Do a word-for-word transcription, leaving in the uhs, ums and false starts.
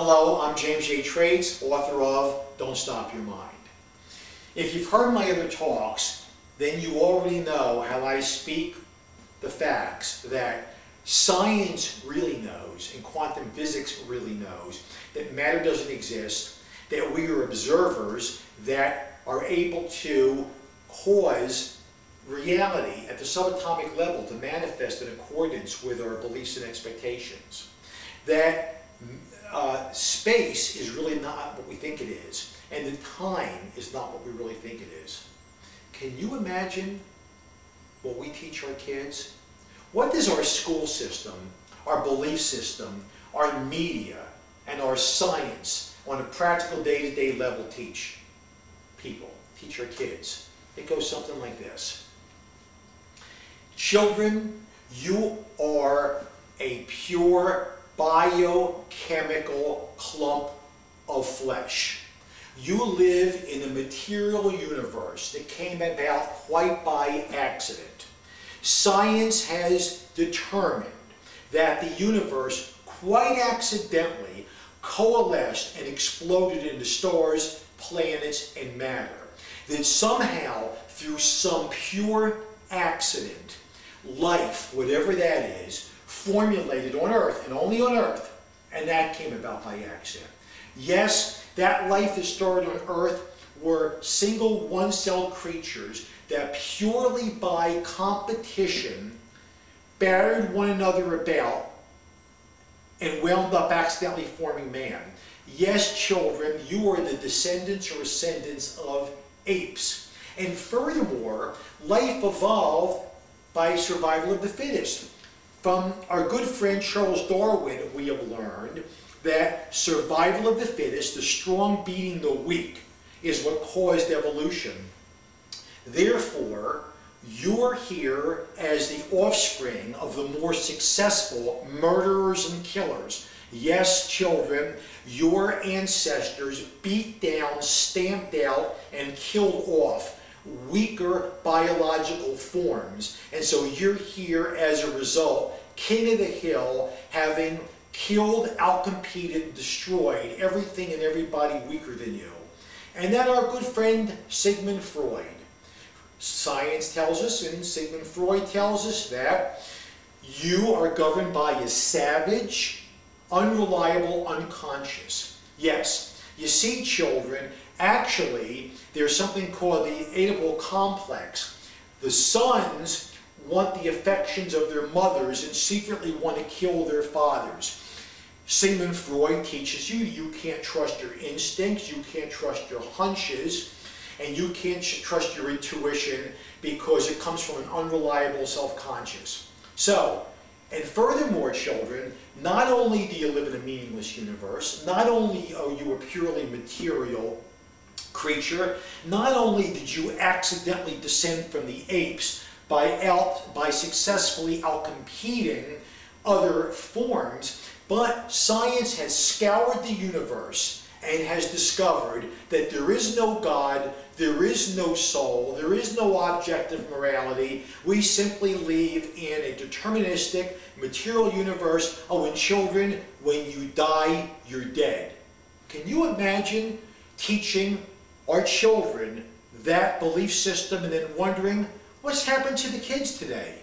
Hello, I'm James J. Traitz, author of Don't Stop Your Mind. If you've heard my other talks, then you already know how I speak the facts that science really knows and quantum physics really knows, that matter doesn't exist, that we are observers that are able to cause reality at the subatomic level to manifest in accordance with our beliefs and expectations, that Uh, space is really not what we think it is, and the time is not what we really think it is. Can you imagine what we teach our kids? What does our school system, our belief system, our media, and our science on a practical day-to-day level teach people, teach our kids? It goes something like this. Children, you are a pure biochemical clump of flesh. You live in a material universe that came about quite by accident. Science has determined that the universe quite accidentally coalesced and exploded into stars, planets, and matter. That somehow, through some pure accident, life, whatever that is, formulated on Earth, and only on Earth, and that came about by accident. Yes, that life that started on Earth were single one-celled creatures that purely by competition battered one another about and wound up accidentally forming man. Yes, children, you are the descendants or ascendants of apes. And furthermore, life evolved by survival of the fittest. From our good friend Charles Darwin, we have learned that survival of the fittest, the strong beating the weak, is what caused evolution. Therefore, you're here as the offspring of the more successful murderers and killers. Yes, children, your ancestors beat down, stamped out, and killed off weaker biological forms, and so you're here as a result, king of the hill, having killed, outcompeted, destroyed everything and everybody weaker than you. And then our good friend Sigmund Freud. Science tells us, and Sigmund Freud tells us, that you are governed by a savage, unreliable unconscious. Yes, you see, children, actually, there's something called the Oedipal complex. The sons want the affections of their mothers and secretly want to kill their fathers. Sigmund Freud teaches you, you can't trust your instincts, you can't trust your hunches, and you can't trust your intuition because it comes from an unreliable self-conscious. So, and furthermore, children, not only do you live in a meaningless universe, not only are you a purely material creature, not only did you accidentally descend from the apes by out by successfully outcompeting other forms, but science has scoured the universe and has discovered that there is no God, there is no soul, there is no objective morality. We simply live in a deterministic material universe. Oh, and children, when you die, you're dead. Can you imagine teaching our children that belief system and then wondering what's happened to the kids today?